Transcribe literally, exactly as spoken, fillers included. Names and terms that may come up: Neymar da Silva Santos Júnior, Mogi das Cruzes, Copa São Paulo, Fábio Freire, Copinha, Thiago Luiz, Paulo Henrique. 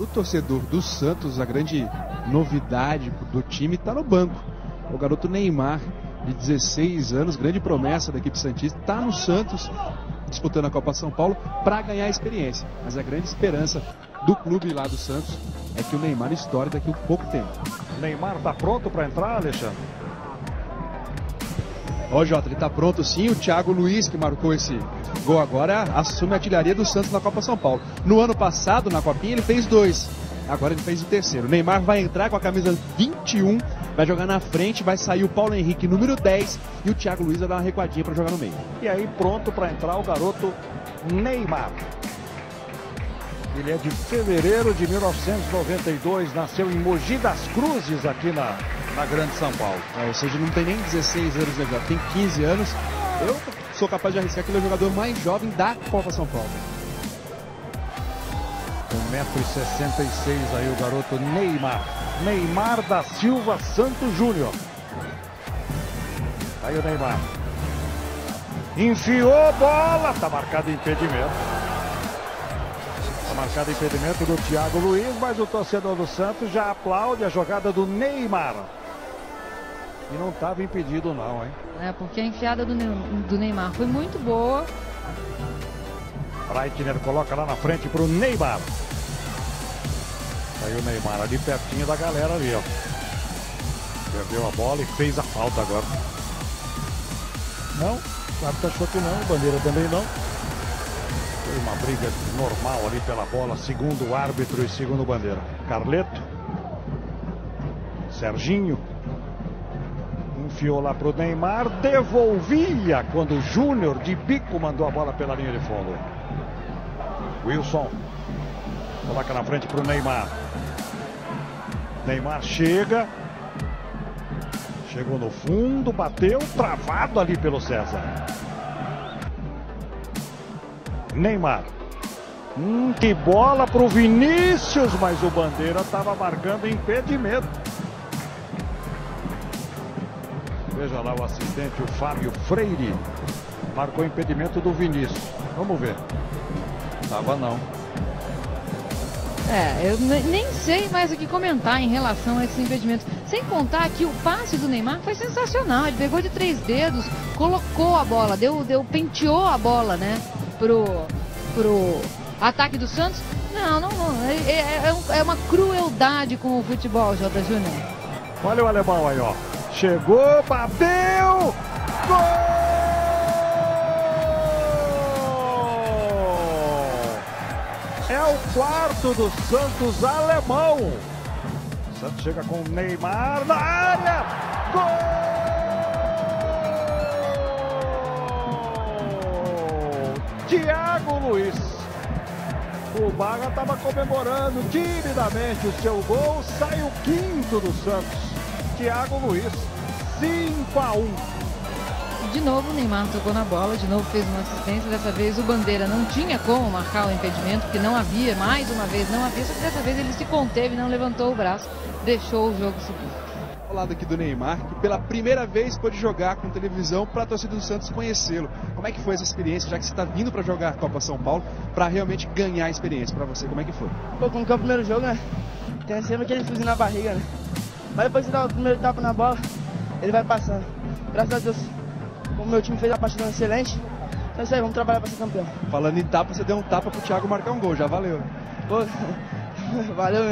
Para o torcedor do Santos, a grande novidade do time está no banco. O garoto Neymar, de dezesseis anos, grande promessa da equipe santista, está no Santos, disputando a Copa São Paulo, para ganhar experiência. Mas a grande esperança do clube lá do Santos é que o Neymar estoure daqui a pouco tempo. Neymar está pronto para entrar, Alexandre? Ó, Jota, ele está pronto sim. O Thiago Luiz, que marcou esse gol agora, assume a artilharia do Santos na Copa São Paulo. No ano passado, na Copinha, ele fez dois. Agora ele fez o terceiro. O Neymar vai entrar com a camisa vinte e um, vai jogar na frente, vai sair o Paulo Henrique, número dez, e o Thiago Luiz vai dar uma recuadinha para jogar no meio. E aí, pronto para entrar o garoto Neymar. Ele é de fevereiro de mil novecentos e noventa e dois, nasceu em Mogi das Cruzes, aqui na, na Grande São Paulo. É, ou seja, não tem nem dezesseis anos, né, já tem quinze anos. Eu sou capaz de arriscar que ele é o jogador mais jovem da Copa São Paulo. um metro e sessenta e seis aí o garoto Neymar. Neymar da Silva Santos Júnior. Aí o Neymar. Enfiou bola, tá marcado impedimento. Marcado impedimento do Thiago Luiz, mas o torcedor do Santos já aplaude a jogada do Neymar. E não estava impedido não, hein? É, porque a enfiada do, ne do Neymar foi muito boa. Breitner coloca lá na frente para o Neymar. Aí o Neymar ali pertinho da galera ali, ó. Perdeu a bola e fez a falta agora. Não, o árbitro achou que não, o bandeira também não. Uma briga normal ali pela bola, segundo o árbitro e segundo o bandeira. Carleto. Serginho. Enfiou lá pro Neymar. Devolvia quando o Júnior de bico mandou a bola pela linha de fundo. Wilson. Coloca na frente pro Neymar. Neymar chega. Chegou no fundo, bateu, travado ali pelo César. Neymar. Hum, que bola pro Vinícius, mas o bandeira estava marcando impedimento. Veja lá o assistente, o Fábio Freire. Marcou impedimento do Vinícius. Vamos ver. Tava não. É, eu nem sei mais o que comentar em relação a esses impedimentos. Sem contar que o passe do Neymar foi sensacional. Ele pegou de três dedos, colocou a bola, deu, deu, penteou a bola, né? Pro, pro ataque do Santos, não, não, não. É, é, é uma crueldade com o futebol, Jota Júnior. Olha o alemão aí, ó. Chegou, bateu! Gol! É o quarto do Santos alemão. O Santos chega com o Neymar na área. Gol! Thiago Luiz. O Baga estava comemorando timidamente o seu gol. Sai o quinto do Santos. Thiago Luiz. cinco a um. De novo o Neymar tocou na bola. De novo fez uma assistência. Dessa vez o bandeira não tinha como marcar o impedimento, porque não havia. Mais uma vez não havia. Só que dessa vez ele se conteve, não levantou o braço. Deixou o jogo seguir. Ao lado aqui do Neymar, que pela primeira vez pôde jogar com televisão para a torcida do Santos conhecê-lo. Como é que foi essa experiência, já que você está vindo para jogar a Copa São Paulo, para realmente ganhar a experiência para você? Como é que foi? Pô, como que é o primeiro jogo, né? Tem sempre aquele fuzil na barriga, né? Mas depois que você dá o primeiro tapa na bola, ele vai passando. Graças a Deus, o meu time fez a partida excelente. Então é isso aí, vamos trabalhar para ser campeão. Falando em tapa, você deu um tapa pro Thiago marcar um gol, já valeu. Pô, valeu.